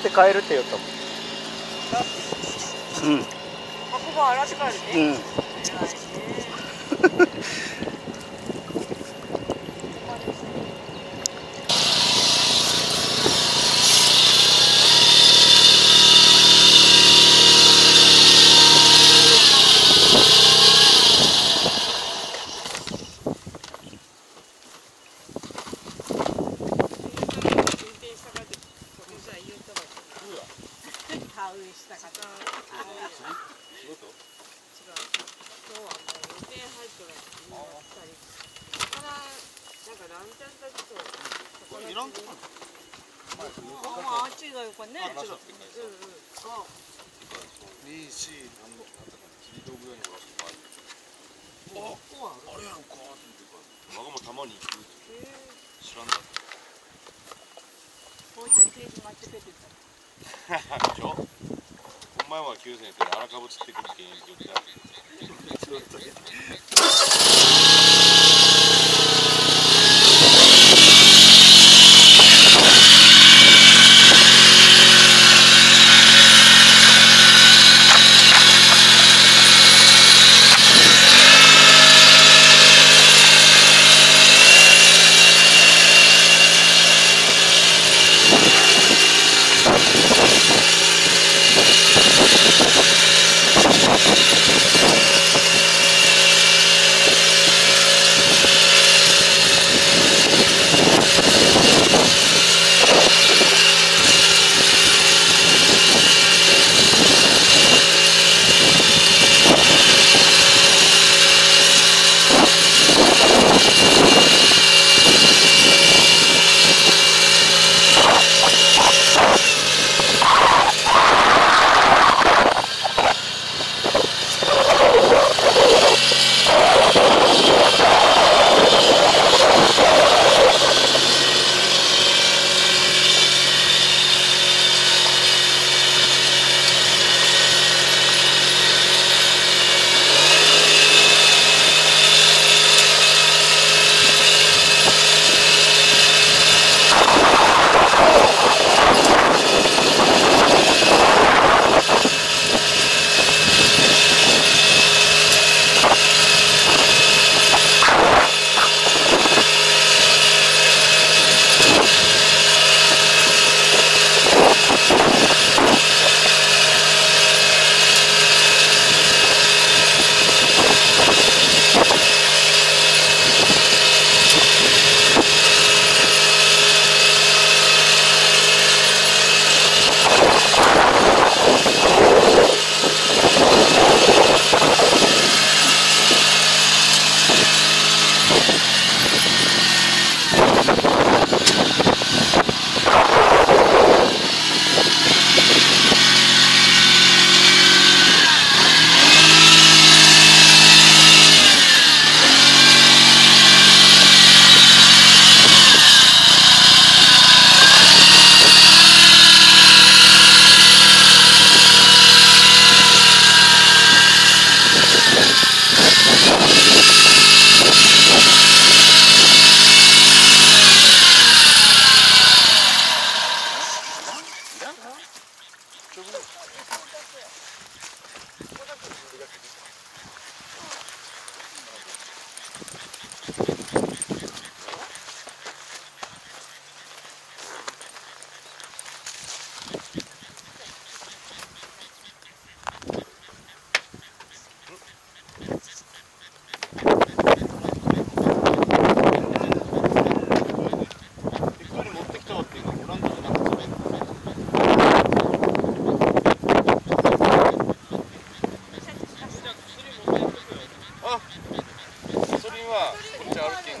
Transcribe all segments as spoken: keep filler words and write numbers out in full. って帰るって言うと思う。うん、ここは洗って帰るね。うん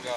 が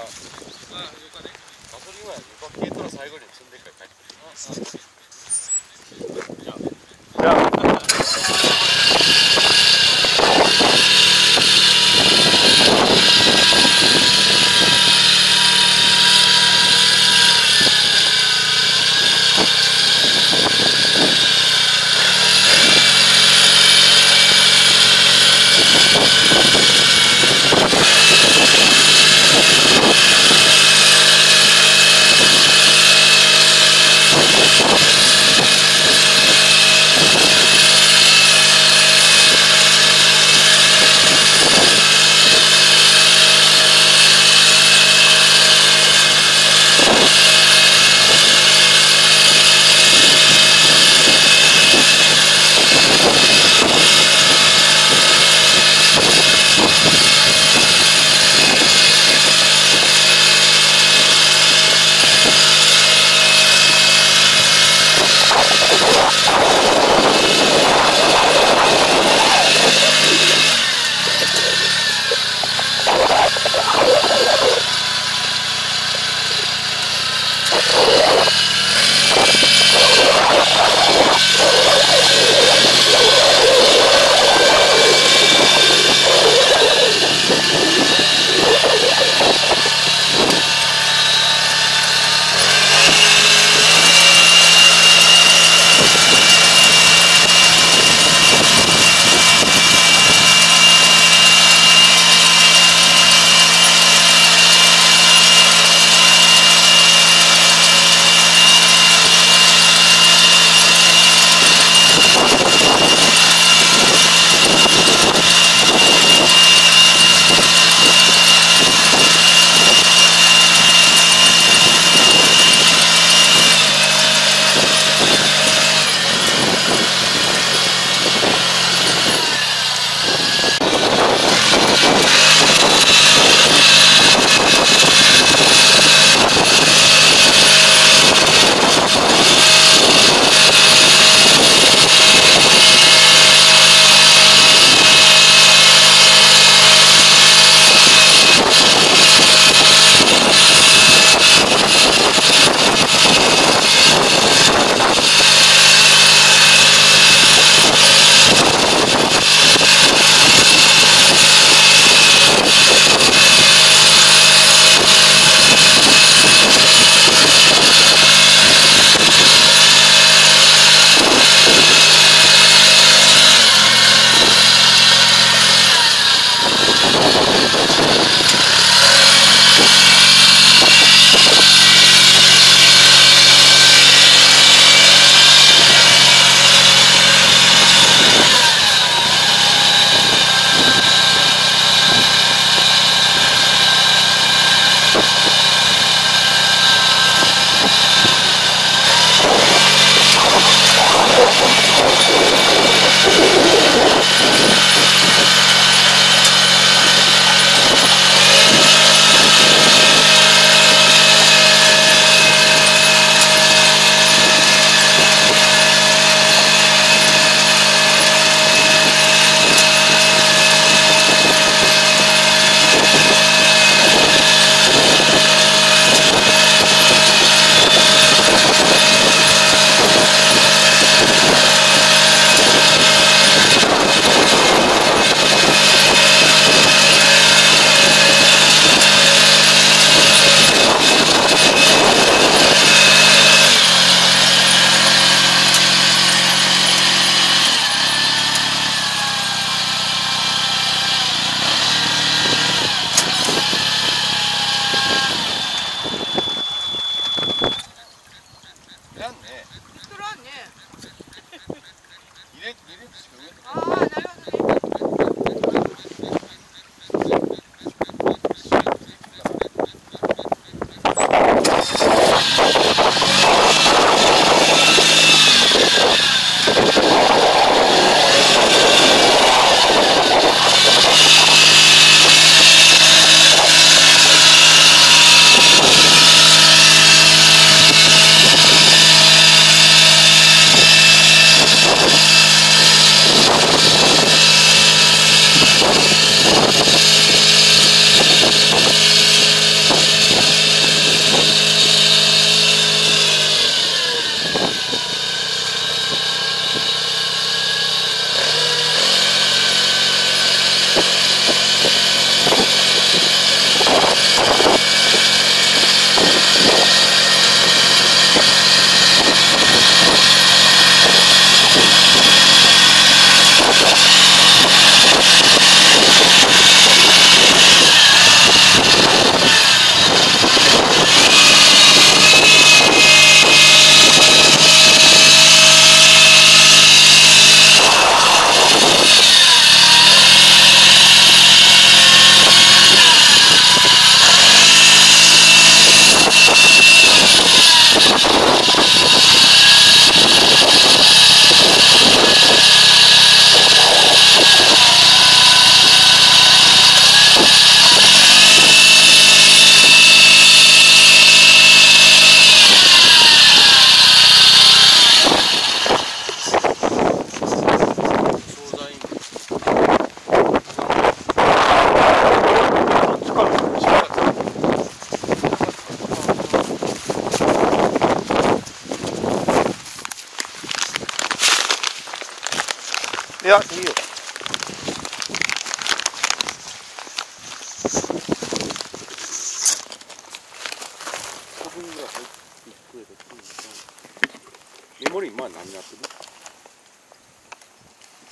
メモリー、まあ何やって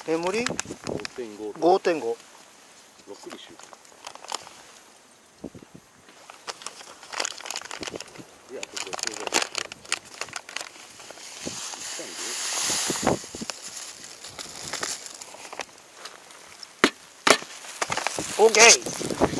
る？メモリー ごてんご ごてんご ろくにしよう。いや、ここはそうだよ。オーケー。